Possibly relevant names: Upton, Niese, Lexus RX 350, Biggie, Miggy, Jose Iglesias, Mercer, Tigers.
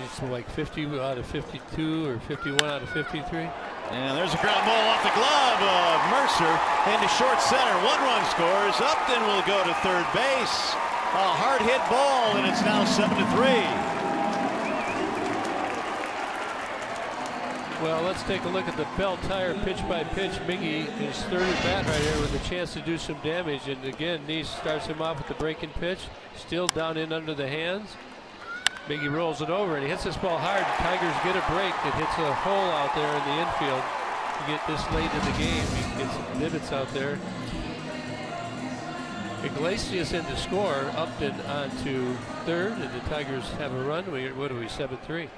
It's like 50 out of 52 or 51 out of 53. And there's a ground ball off the glove of Mercer into short center. One run scores. Upton will go to third base. A hard hit ball, and it's now 7-3. Well, let's take a look at the Bell Tire pitch by pitch. Miggy is third at bat right here with a chance to do some damage. And again, Niese starts him off with the breaking pitch. Still down in under the hands. Biggie rolls it over and he hits this ball hard. Tigers get a break. It hits a hole out there in the infield. You get this late in the game, you can get some divots out there. Iglesias in to score. Upton on to third, and the Tigers have a run. What are we, 7-3?